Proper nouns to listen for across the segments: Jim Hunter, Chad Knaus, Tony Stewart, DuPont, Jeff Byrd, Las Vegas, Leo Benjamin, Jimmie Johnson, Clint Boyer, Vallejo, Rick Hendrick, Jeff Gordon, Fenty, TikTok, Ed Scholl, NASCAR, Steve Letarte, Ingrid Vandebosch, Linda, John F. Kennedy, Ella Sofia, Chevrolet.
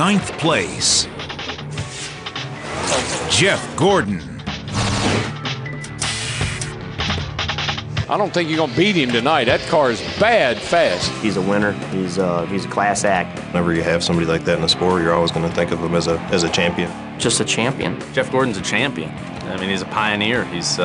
ninth place, Jeff Gordon. I don't think you're going to beat him tonight. That car is bad fast. He's a winner. He's a class act. Whenever you have somebody like that in a sport, you're always going to think of him as a champion. Just a champion. Jeff Gordon's a champion. I mean, he's a pioneer. He's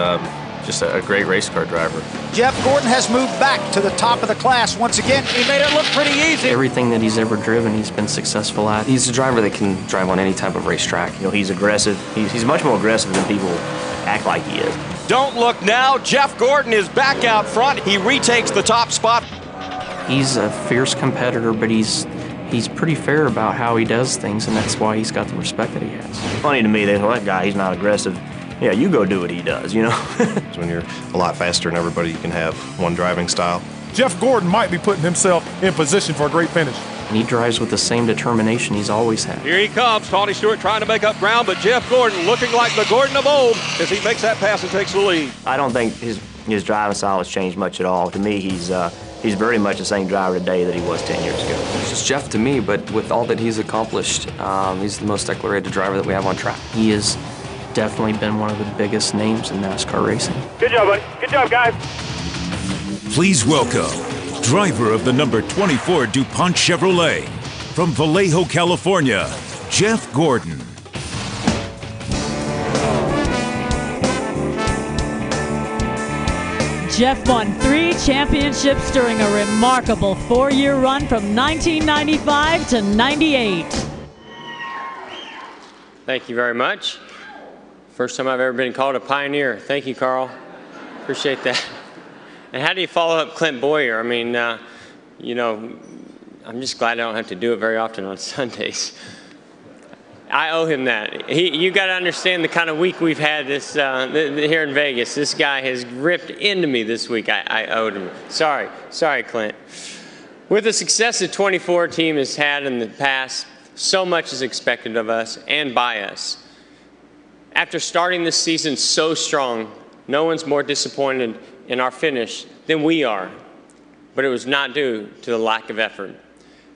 just a great race car driver. Jeff Gordon has moved back to the top of the class once again. He made it look pretty easy. Everything that he's ever driven, he's been successful at. He's a driver that can drive on any type of racetrack. You know, he's aggressive. He's much more aggressive than people act like he is. Don't look now. Jeff Gordon is back out front. He retakes the top spot. He's a fierce competitor, but he's pretty fair about how he does things, and that's why he's got the respect that he has. Funny to me, they go, that guy, he's not aggressive. Yeah, you go do what he does, you know? When you're a lot faster than everybody, you can have one driving style. Jeff Gordon might be putting himself in position for a great finish. And he drives with the same determination he's always had. Here he comes, Tony Stewart trying to make up ground, but Jeff Gordon looking like the Gordon of old as he makes that pass and takes the lead. I don't think his driving style has changed much at all. To me, he's very much the same driver today that he was 10 years ago. He's just Jeff to me, but with all that he's accomplished, he's the most decorated driver that we have on track. He is definitely been one of the biggest names in NASCAR racing. Good job, buddy. Good job, guys. Please welcome driver of the number 24 DuPont Chevrolet from Vallejo, California, Jeff Gordon. Jeff won 3 championships during a remarkable 4-year run from 1995 to 98. Thank you very much. First time I've ever been called a pioneer. Thank you, Carl. Appreciate that. And how do you follow up Clint Boyer? I mean, you know, I'm just glad I don't have to do it very often on Sundays. I owe him that. You got to understand the kind of week we've had this here in Vegas. This guy has ripped into me this week. I owed him. Sorry, Clint. With the success the 24 team has had in the past, so much is expected of us and by us. After starting this season so strong, no one's more disappointed in our finish than we are, but it was not due to the lack of effort.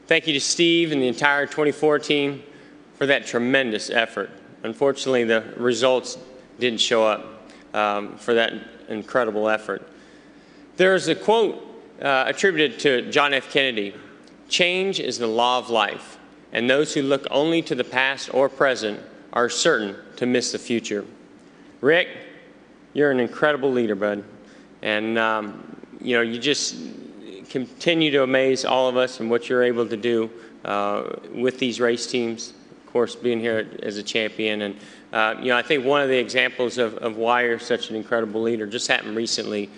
Thank you to Steve and the entire 24 team for that tremendous effort. Unfortunately, the results didn't show up for that incredible effort. There is a quote attributed to John F. Kennedy, "Change is the law of life, and those who look only to the past or present are certain to miss the future." Rick, you're an incredible leader, bud. And, you know, you just continue to amaze all of us and what you're able to do with these race teams, of course, being here as a champion. And, you know, I think one of the examples of why you're such an incredible leader just happened recently,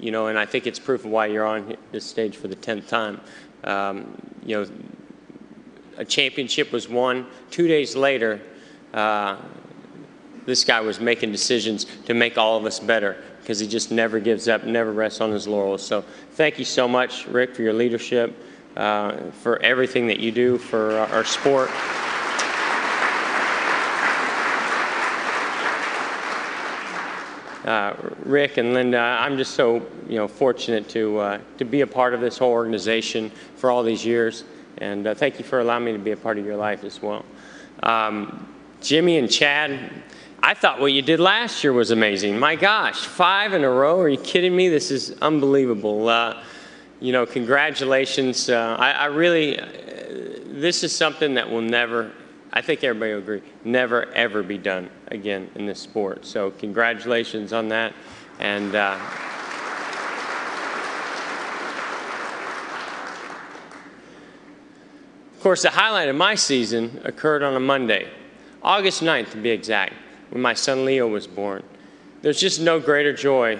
you know, and I think it's proof of why you're on this stage for the 10th time. You know, a championship was won. 2 days later, this guy was making decisions to make all of us better, because he just never gives up, never rests on his laurels. So thank you so much, Rick, for your leadership, for everything that you do for our sport. Rick and Linda, I'm just so fortunate to be a part of this whole organization for all these years, and thank you for allowing me to be a part of your life as well. Jimmy and Chad, I thought what you did last year was amazing. My gosh, 5 in a row? Are you kidding me? This is unbelievable. You know, congratulations. I really, this is something that will never, I think everybody will agree, never ever be done again in this sport. So congratulations on that. And of course, the highlight of my season occurred on a Monday, August 9th to be exact, when my son Leo was born. There's just no greater joy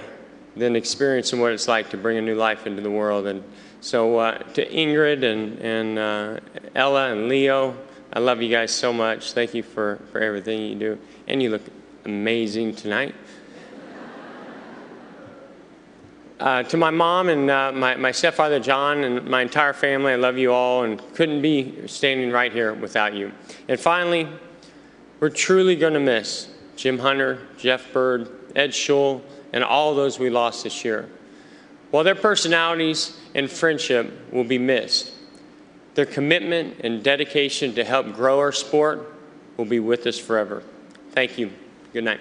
than experiencing what it's like to bring a new life into the world. And so to Ingrid and Ella and Leo, I love you guys so much. Thank you for everything you do. And you look amazing tonight. To my mom and my stepfather John and my entire family, I love you all and couldn't be standing right here without you. And finally, we're truly going to miss Jim Hunter, Jeff Byrd, Ed Scholl, and all those we lost this year. While their personalities and friendship will be missed, Their commitment and dedication to help grow our sport will be with us forever. Thank you. Good night.